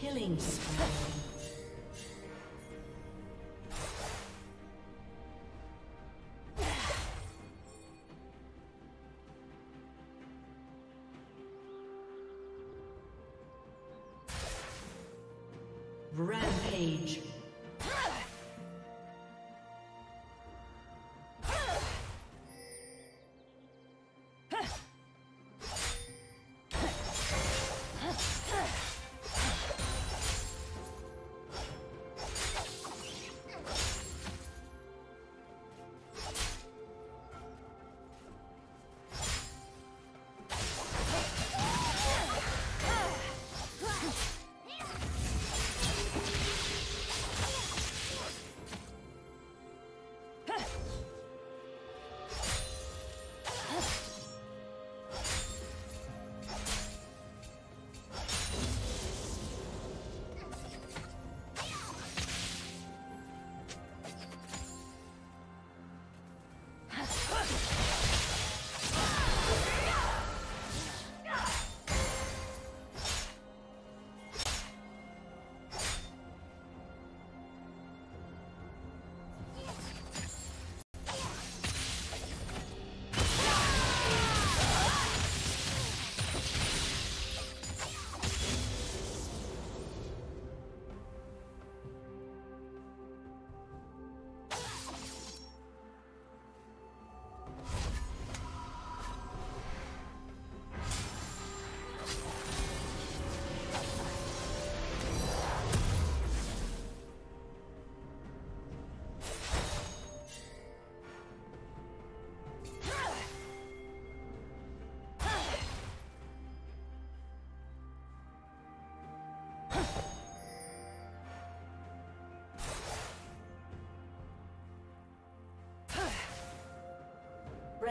Killing spree. Rampage.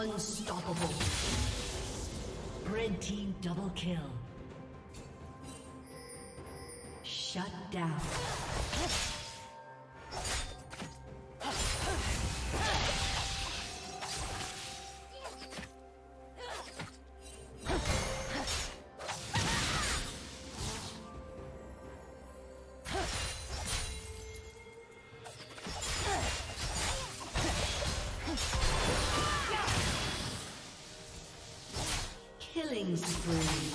Unstoppable. Red team double kill. Shut down. Killing spree.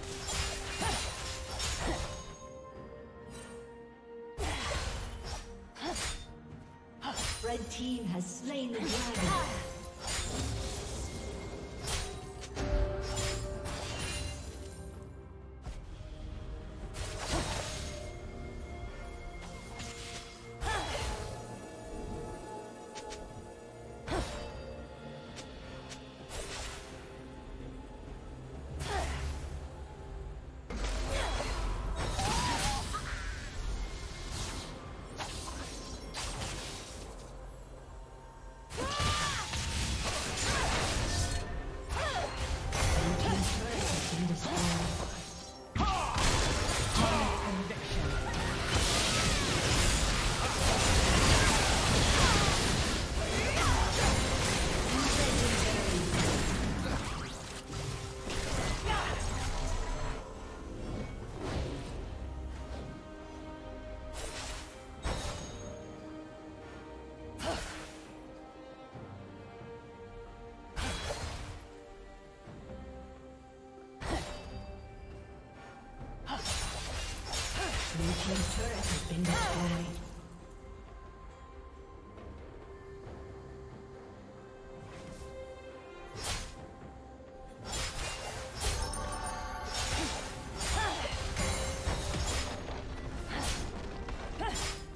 Red team has slain the dragon.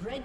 Red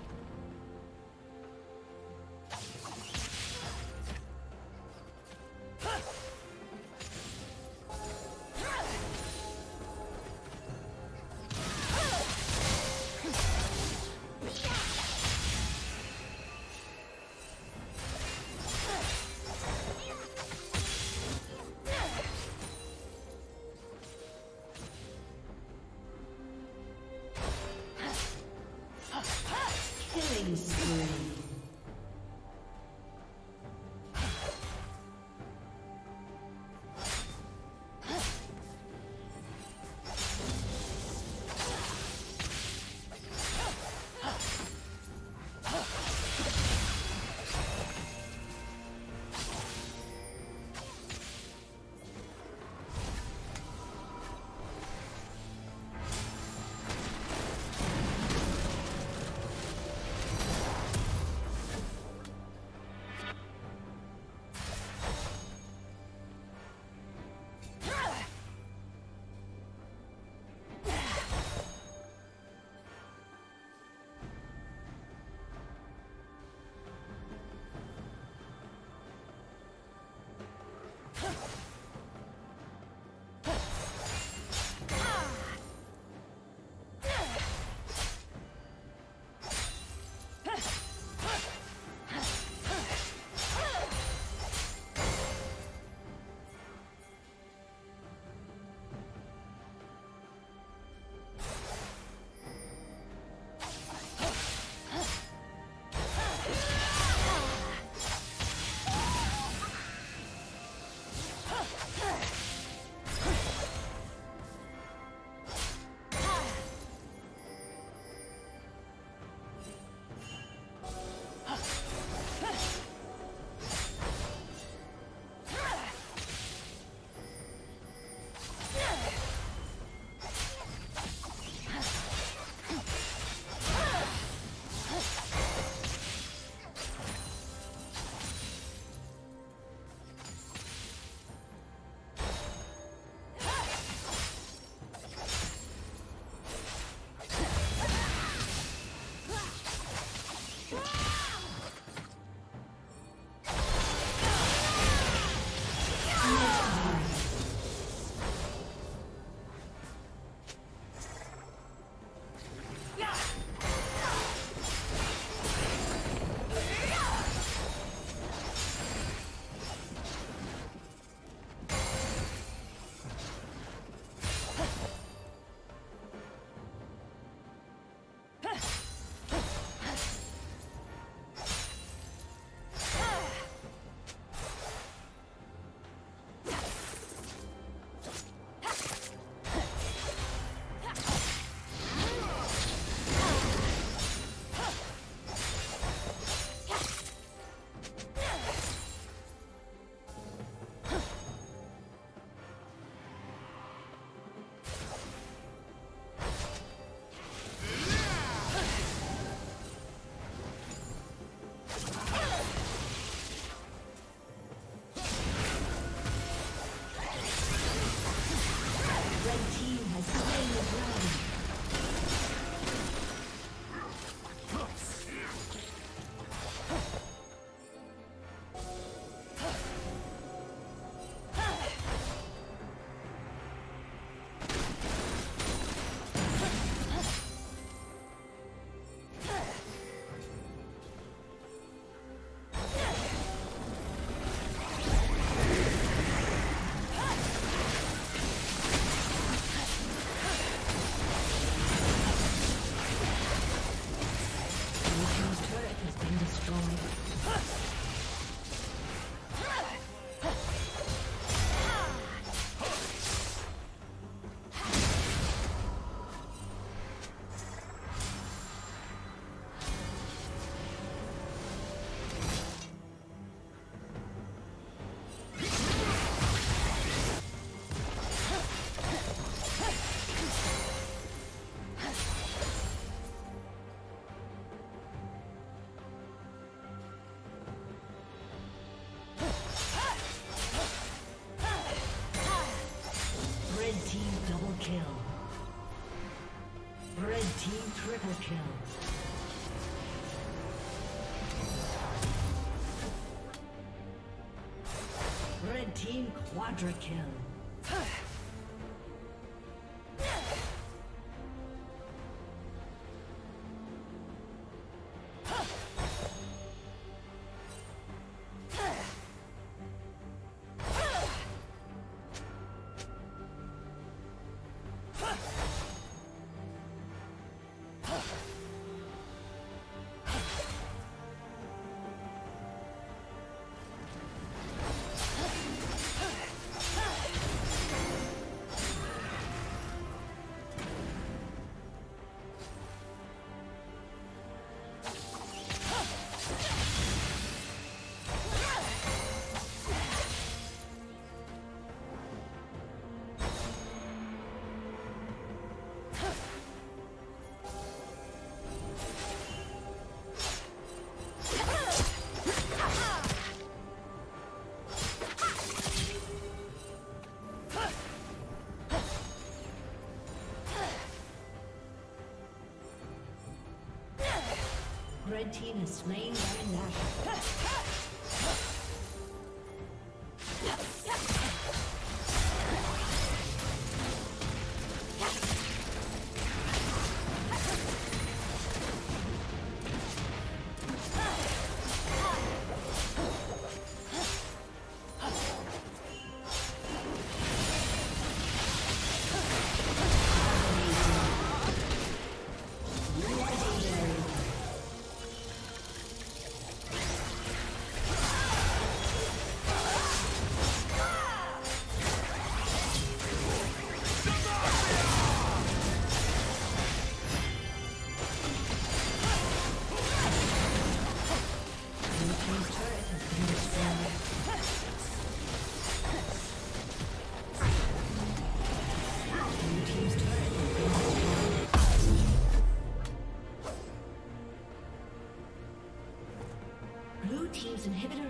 down. Red team quadra kill. Red team is slain by Nash. Inhibitor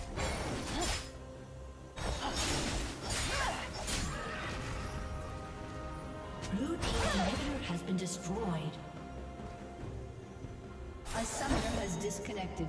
Blue team's inhibitor has been destroyed. A summoner has disconnected.